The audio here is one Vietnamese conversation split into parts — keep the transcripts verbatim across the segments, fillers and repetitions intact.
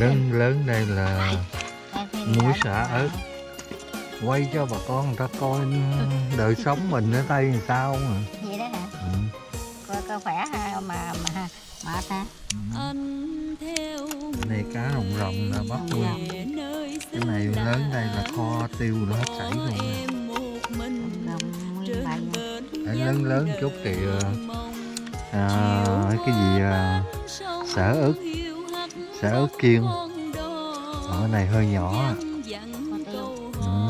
lớn lớn đây là muối xả ớt, quay cho bà con người ta coi đời sống mình ở đây làm sao mà. Vậy đó hả? Ừ. Coi coi khỏe ha, mà mà mệt ha. Ừ. Này cá rồng rồng là bắt luôn. Cái này lớn đây là kho tiêu nó hết sảy luôn. Cái lớn lớn chút thì à, cái gì à, xả ớt, xả ớt kiêng. Cái này hơi nhỏ.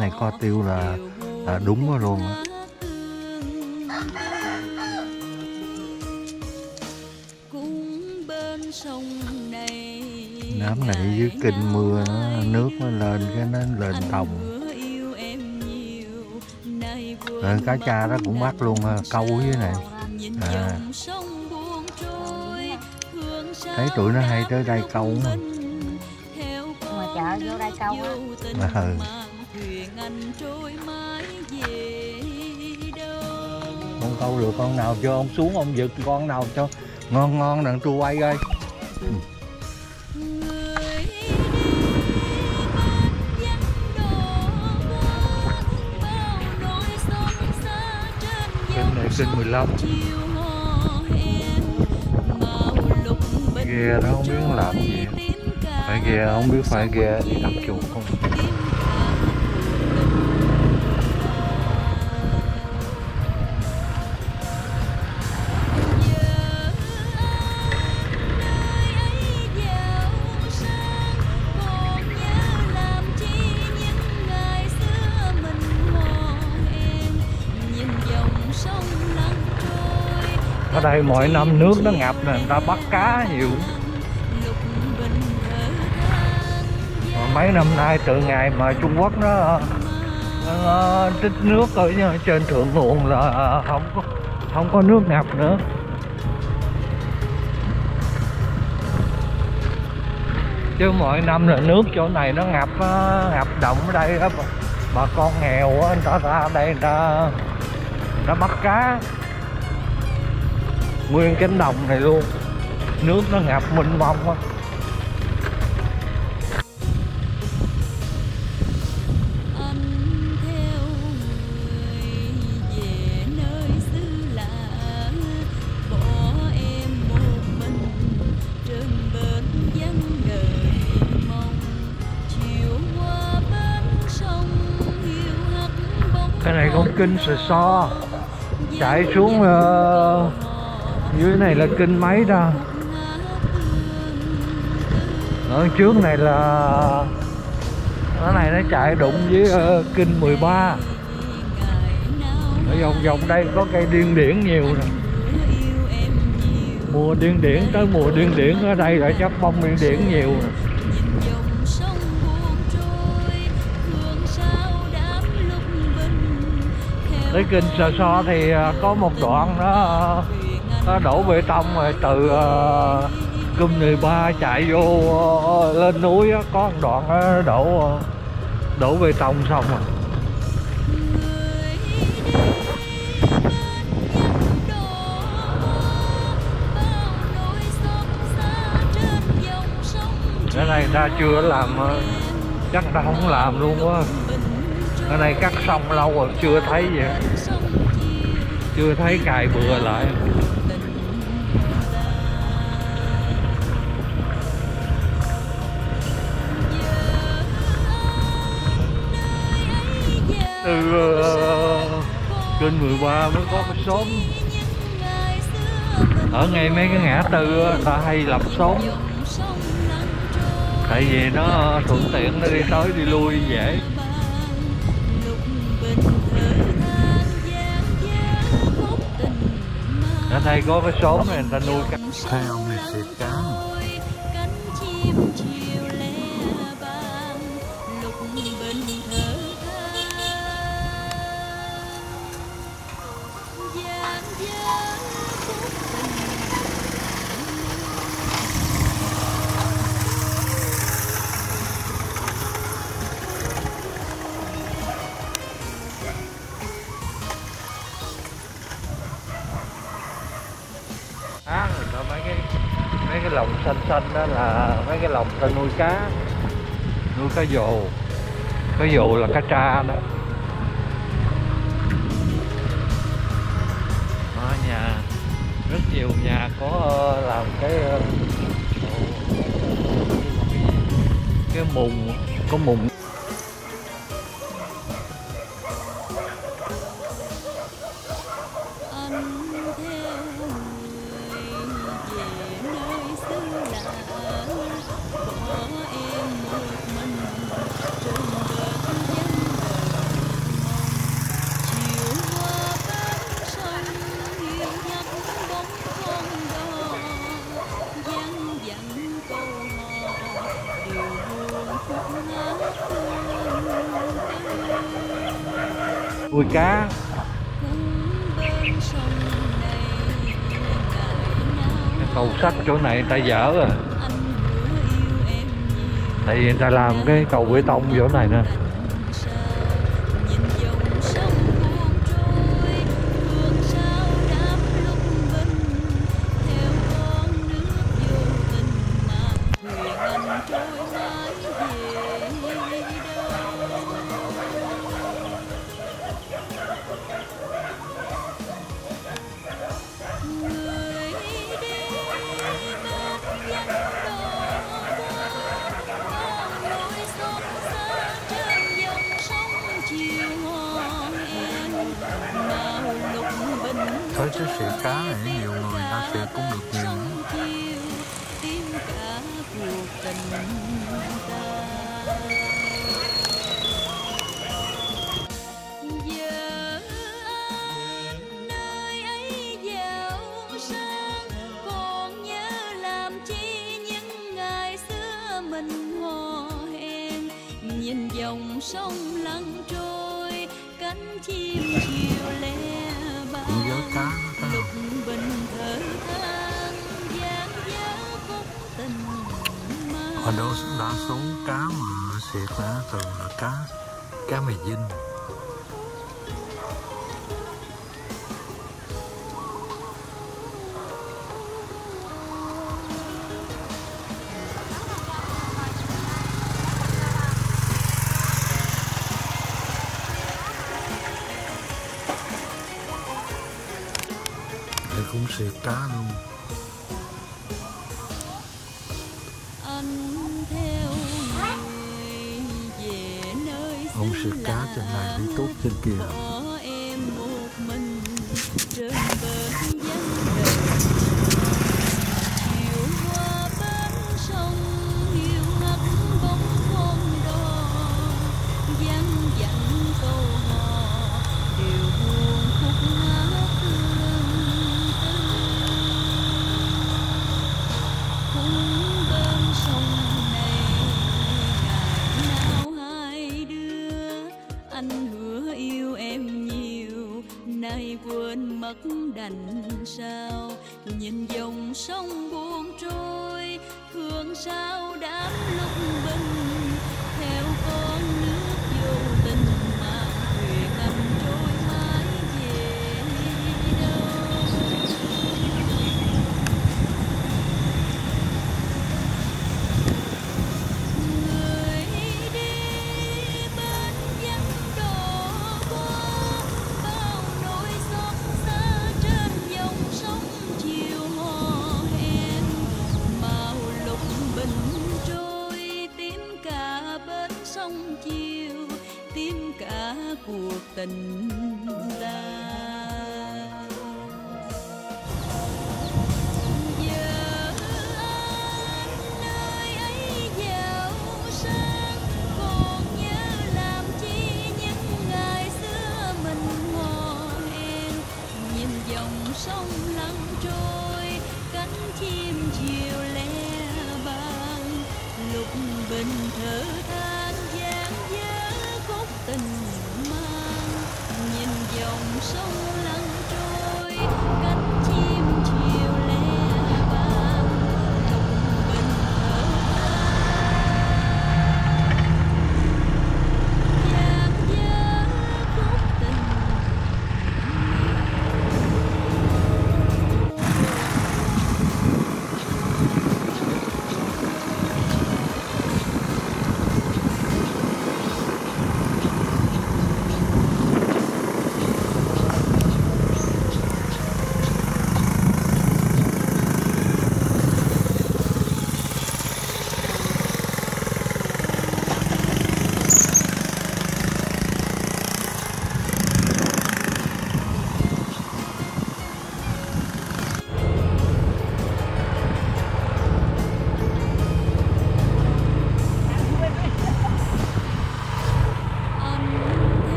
Này kho tiêu là, là đúng đó luôn. Đám này dưới kinh mưa nó, nước nó lên cái nó lên đồng. Rồi cá cha đó cũng bắt luôn câu dưới này. À. Thấy tụi nó hay tới đây câu. Mà chợ vô đây câu á. À. Con câu được con nào cho ông xuống ông giật con nào cho ngon ngon đằng trua quay ơi. Kênh này kênh mười lăm. Ghe đó không biết nó làm gì. Phải ghe không biết phải ghe đi tập chuột không. Ở đây mỗi năm nước nó ngập nên người ta bắt cá nhiều. Mấy năm nay từ ngày mà Trung Quốc nó, nó trích nước ở trên thượng nguồn là không có không có nước ngập nữa. Chứ mỗi năm là nước chỗ này nó ngập ngập động ở đây đó. Bà con nghèo đó, người ta ra đây người ta, người ta bắt cá. Nguyên cánh đồng này luôn, nước nó ngập mênh mông quá. Cái này con kinh Soài So chạy xuống uh... dưới này là kinh mấy đó. Ở trước này là cái này nó chạy đụng với uh, kinh mười ba. Ở vòng vòng đây có cây điên điển nhiều nè. Mùa điên điển tới mùa điên điển ở đây lại chắc bông điên điển nhiều nè. Tới kinh Soài So thì uh, có một đoạn đó uh, nó đổ bê tông rồi từ uh, cung mười ba chạy vô uh, lên núi đó, có một đoạn đó, đổ uh, đổ bê tông xong rồi. Cái này người ta chưa làm, chắc người ta không làm luôn quá. Cái này cắt xong lâu rồi chưa thấy vậy, chưa thấy cài bừa lại. Từ uh, kênh mười ba mới có cái xóm. Ở ngay mấy cái ngã tư người ta hay lập xóm. Tại vì nó thuận tiện, nó đi tới đi lui dễ. Ở đây có cái xóm này người ta nuôi cá. Thấy ông này xịt cá. Á, người ta mấy cái lồng xanh xanh đó là mấy cái lồng ta nuôi cá, nuôi cá dồ, cá dồ là cá tra đó. Ở nhà rất nhiều nhà có làm cái cái mùng, có mùng. Nuôi cá cái cầu sắt chỗ này người ta dở rồi, tại vì người ta làm cái cầu bê tông chỗ này nè. Thấy cái sỉ cá này nhiều người ta sẽ cũng được nhiều. Nhìn dòng sông lăn trôi, cánh chim chiều lẻ bay, lục bình thở than, dáng dấp khúc tình mà. Ở đâu đa số cá mà xịt là thường là cá, cá mè dinh. Cũng xịt cá luôn. Ông xịt cá trên này đi tốt trên kia. Quên mất đành sao, nhìn dòng sông buồn trôi, thương sao đám lúc bình theo con nước vô tình mà thuyền anh trôi mãi về đâu. Người đi bên vắng đò qua bao nỗi xót xa trên dòng sông chiều hò hẹn, màu lục bình trôi tím cả bến sông chiều, tím cả cuộc tình ta. Sông lăn trôi, cánh chim chiều lẻ bay, lục bình thở than dáng dở khúc tình mang. Nhìn dòng sông lăn trôi, cánh chim chiều lẻ bay, lục bình thở than dáng dở khúc tình.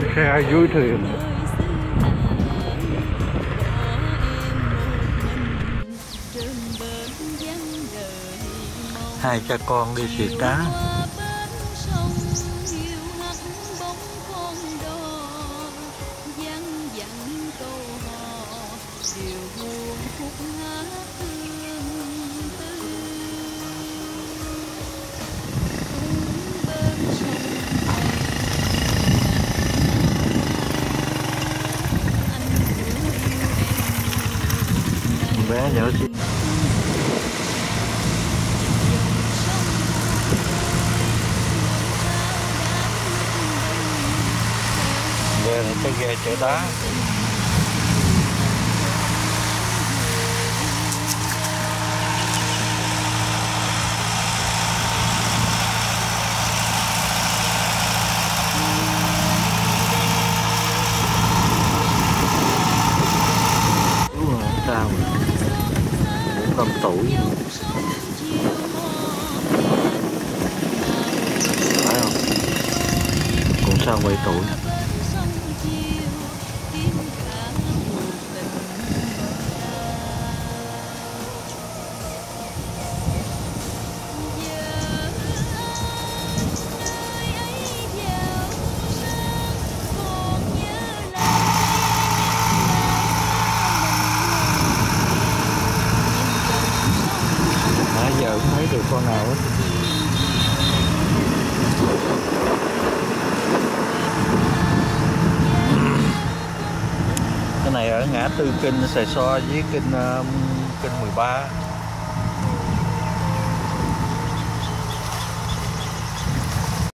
lên xe dưới thuyền. Hai cha con đi xì cá. Bé nhỏ xíu. Đây là cái ghe chở đá. Năm tuổi phải không? Cũng sao bảy tuổi. Không thấy được con nào hết. Cái này ở ngã tư kênh Soài So với kênh um, kênh mười ba.